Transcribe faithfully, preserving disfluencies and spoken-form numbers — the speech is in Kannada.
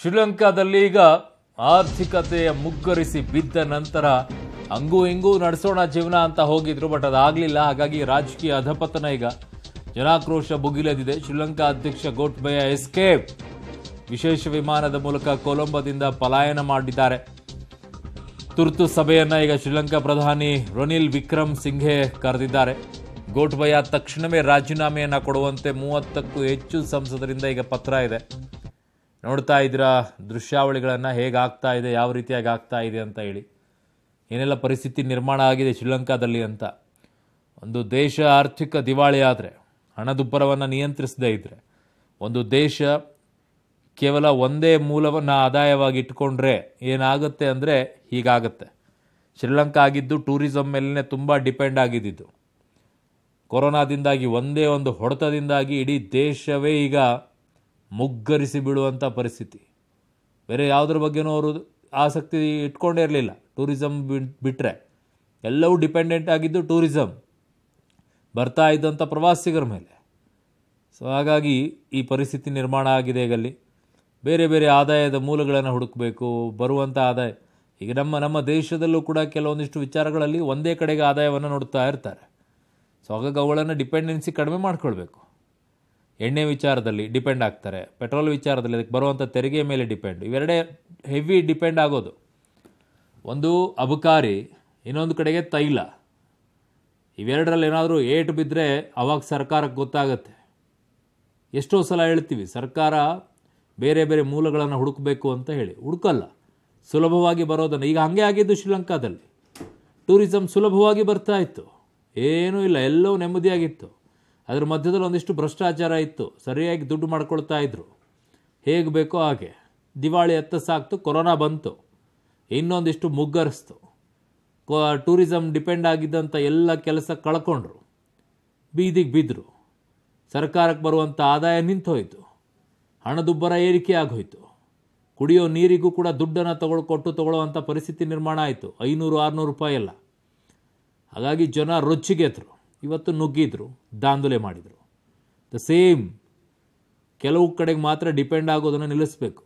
ಶ್ರೀಲಂಕಾದಲ್ಲಿ ಈಗ ಆರ್ಥಿಕತೆ ಮುಗ್ಗರಿಸಿ ಬಿದ್ದ ನಂತರ ಅಂಗು ಇಂಗು ನಡೆಸೋಣ ಜೀವನ ಅಂತ ಹೋಗಿದ್ರು, ಬಟ್ ಅದಾಗಲಿಲ್ಲ. ಹಾಗಾಗಿ ರಾಜಕೀಯ ಅಧಪತನ ಈಗ ಜನಾಕ್ರೋಶ ಬುಗಿಲೆದಿದೆ. ಶ್ರೀಲಂಕಾ ಅಧ್ಯಕ್ಷ ಗೋಟಬಯ ಎಸ್ಕೇಪ್ ವಿಶೇಷ ವಿಮಾನದ ಮೂಲಕ ಕೊಲಂಬೋದಿಂದ ಪಲಾಯನ ಮಾಡಿದ್ದಾರೆ. ತುರ್ತು ಸಭೆಯನ್ನು ಈಗ ಶ್ರೀಲಂಕಾ ಪ್ರಧಾನಿ ರನಿಲ್ ವಿಕ್ರಮ್ ಸಿಂಘೆ ಕರೆದಿದ್ದಾರೆ. ಗೋಟಬಯ ತಕ್ಷಣವೇ ರಾಜೀನಾಮೆಯನ್ನು ಕೊಡುವಂತೆ ಮೂವತ್ತಕ್ಕೂ ಹೆಚ್ಚು ಸಂಸದರಿಂದ ಈಗ ಪತ್ರ ಇದೆ. ನೋಡ್ತಾ ಇದ್ದೀರಾ ದೃಶ್ಯಾವಳಿಗಳನ್ನು, ಹೇಗಾಗ್ತಾ ಇದೆ, ಯಾವ ರೀತಿಯಾಗಿ ಆಗ್ತಾ ಇದೆ ಅಂತ ಹೇಳಿ ಏನೆಲ್ಲ ಪರಿಸ್ಥಿತಿ ನಿರ್ಮಾಣ ಆಗಿದೆ ಶ್ರೀಲಂಕಾದಲ್ಲಿ ಅಂತ. ಒಂದು ದೇಶ ಆರ್ಥಿಕ ದಿವಾಳಿ ಆದರೆ, ಹಣದುಬ್ಬರವನ್ನು ನಿಯಂತ್ರಿಸದೇ ಇದ್ದರೆ, ಒಂದು ದೇಶ ಕೇವಲ ಒಂದೇ ಮೂಲವನ್ನು ಆದಾಯವಾಗಿ ಇಟ್ಕೊಂಡ್ರೆ ಏನಾಗುತ್ತೆ ಅಂದರೆ ಹೀಗಾಗುತ್ತೆ. ಶ್ರೀಲಂಕಾ ಆಗಿದ್ದು ಟೂರಿಸಮ್ ಮೇಲೇ ತುಂಬ ಡಿಪೆಂಡ್ ಆಗಿದ್ದಿದ್ದು. ಕೊರೋನಾದಿಂದಾಗಿ, ಒಂದೇ ಒಂದು ಹೊಡೆತದಿಂದಾಗಿ ಇಡೀ ದೇಶವೇ ಈಗ ಮುಗ್ಗರಿಸಿ ಬಿಡುವಂಥ ಪರಿಸ್ಥಿತಿ. ಬೇರೆ ಯಾವುದ್ರ ಬಗ್ಗೆನೂ ಅವರು ಆಸಕ್ತಿ ಇಟ್ಕೊಂಡೇ ಇರಲಿಲ್ಲ. ಟೂರಿಸಮ್ ಬಿಟ್ಟರೆ ಎಲ್ಲವೂ ಡಿಪೆಂಡೆಂಟ್ ಆಗಿದ್ದು ಟೂರಿಸಮ್, ಬರ್ತಾ ಇದ್ದಂಥ ಪ್ರವಾಸಿಗರ ಮೇಲೆ. ಸೊ ಹಾಗಾಗಿ ಈ ಪರಿಸ್ಥಿತಿ ನಿರ್ಮಾಣ ಆಗಿದೆ. ಈಗಲ್ಲಿ ಬೇರೆ ಬೇರೆ ಆದಾಯದ ಮೂಲಗಳನ್ನು ಹುಡುಕಬೇಕು, ಬರುವಂಥ ಆದಾಯ. ಈಗ ನಮ್ಮ ನಮ್ಮ ದೇಶದಲ್ಲೂ ಕೂಡ ಕೆಲವೊಂದಿಷ್ಟು ವಿಚಾರಗಳಲ್ಲಿ ಒಂದೇ ಕಡೆಗೆ ಆದಾಯವನ್ನು ನೋಡ್ತಾ ಇರ್ತಾರೆ. ಸೊ ಹಾಗಾಗಿ ಅವುಗಳನ್ನು ಡಿಪೆಂಡೆನ್ಸಿ ಕಡಿಮೆ ಮಾಡ್ಕೊಳ್ಬೇಕು. ಎಣ್ಣೆ ವಿಚಾರದಲ್ಲಿ ಡಿಪೆಂಡ್ ಆಗ್ತಾರೆ, ಪೆಟ್ರೋಲ್ ವಿಚಾರದಲ್ಲಿ, ಅದಕ್ಕೆ ಬರುವಂಥ ತೆರಿಗೆ ಮೇಲೆ ಡಿಪೆಂಡ್. ಇವೆರಡೇ ಹೆವಿ ಡಿಪೆಂಡ್ ಆಗೋದು. ಒಂದು ಅಬಕಾರಿ, ಇನ್ನೊಂದು ಕಡೆಗೆ ತೈಲ. ಇವೆರಡರಲ್ಲಿ ಏನಾದರೂ ಏಟು ಬಿದ್ದರೆ ಅವಾಗ ಸರ್ಕಾರಕ್ಕೆ ಗೊತ್ತಾಗುತ್ತೆ. ಎಷ್ಟೋ ಸಲ ಹೇಳ್ತೀವಿ ಸರ್ಕಾರ ಬೇರೆ ಬೇರೆ ಮೂಲಗಳನ್ನು ಹುಡುಕಬೇಕು ಅಂತ ಹೇಳಿ, ಹುಡುಕಲ್ಲ, ಸುಲಭವಾಗಿ ಬರೋದನ್ನು. ಈಗ ಹಾಗೆ ಆಗಿದ್ದು ಶ್ರೀಲಂಕಾದಲ್ಲಿ. ಟೂರಿಸಮ್ ಸುಲಭವಾಗಿ ಬರ್ತಾ ಇತ್ತು, ಏನೂ ಇಲ್ಲ, ಎಲ್ಲವೂ ನೆಮ್ಮದಿಯಾಗಿತ್ತು. ಅದರ ಮಧ್ಯದಲ್ಲಿ ಒಂದಿಷ್ಟು ಭ್ರಷ್ಟಾಚಾರ ಇತ್ತು, ಸರಿಯಾಗಿ ದುಡ್ಡು ಮಾಡ್ಕೊಳ್ತಾ ಇದ್ದರು, ಹೇಗೆ ಬೇಕೋ ಹಾಗೆ. ದಿವಾಳಿ ಎತ್ತ ಸಾಕ್ತು, ಕೊರೋನಾ ಬಂತು, ಇನ್ನೊಂದಿಷ್ಟು ಮುಗ್ಗರಿಸ್ತು. ಕೊ ಟೂರಿಸಮ್ ಡಿಪೆಂಡ್ ಆಗಿದ್ದಂಥ ಎಲ್ಲ ಕೆಲಸ ಕಳ್ಕೊಂಡ್ರು, ಬೀದಿಗೆ ಬಿದ್ದರು, ಸರ್ಕಾರಕ್ಕೆ ಬರುವಂಥ ಆದಾಯ ನಿಂತೋಯ್ತು, ಹಣದುಬ್ಬರ ಏರಿಕೆ ಆಗೋಯಿತು, ಕುಡಿಯೋ ನೀರಿಗೂ ಕೂಡ ದುಡ್ಡನ್ನು ತಗೊಳ್ಕೊಟ್ಟು ತಗೊಳ್ಳುವಂಥ ಪರಿಸ್ಥಿತಿ ನಿರ್ಮಾಣ ಆಯಿತು. ಐನೂರು ಆರುನೂರು ರೂಪಾಯಿ ಎಲ್ಲ. ಹಾಗಾಗಿ ಜನ ರೊಚ್ಚಿಗೆದ್ರು, ಇವತ್ತು ನುಗ್ಗಿದ್ರು, ದಾಂಧಲೆ ಮಾಡಿದರು. ದ ಸೇಮ್ ಕೆಲವು ಕಡೆಗೆ ಮಾತ್ರ ಡಿಪೆಂಡ್ ಆಗೋದನ್ನು ನಿಲ್ಲಿಸಬೇಕು.